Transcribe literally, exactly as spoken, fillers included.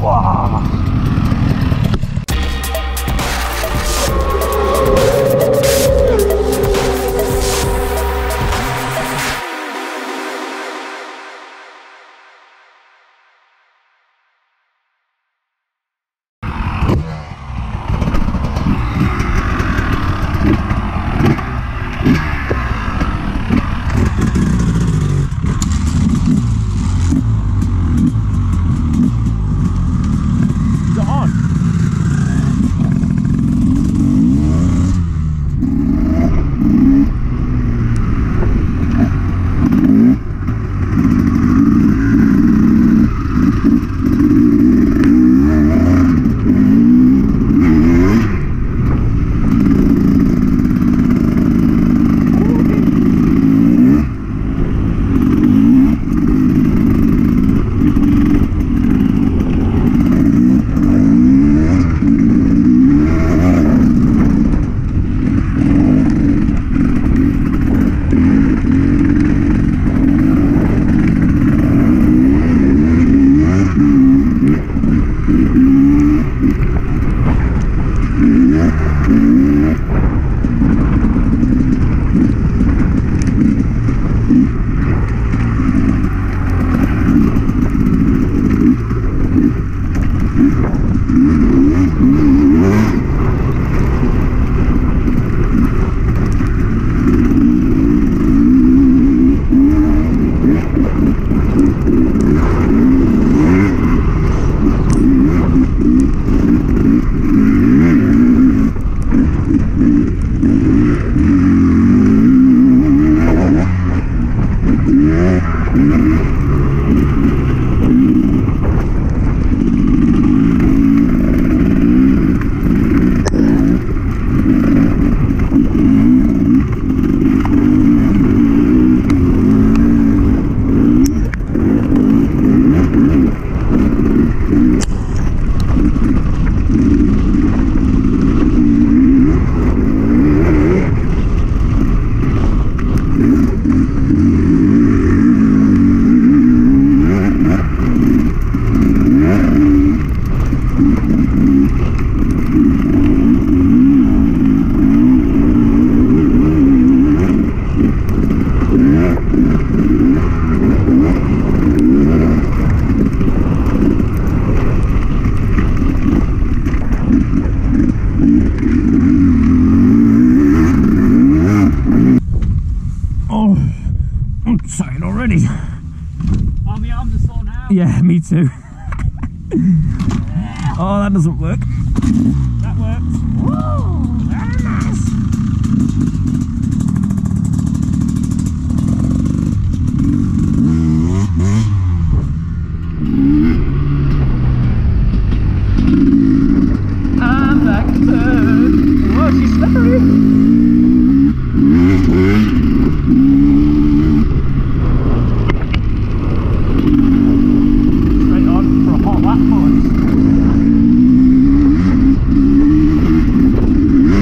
Wow. Already. Oh, my arms are sore now. Yeah, me too. Yeah. Oh, that doesn't work. That works. Woo, very nice. I'm back third. Whoa, she's slippery. That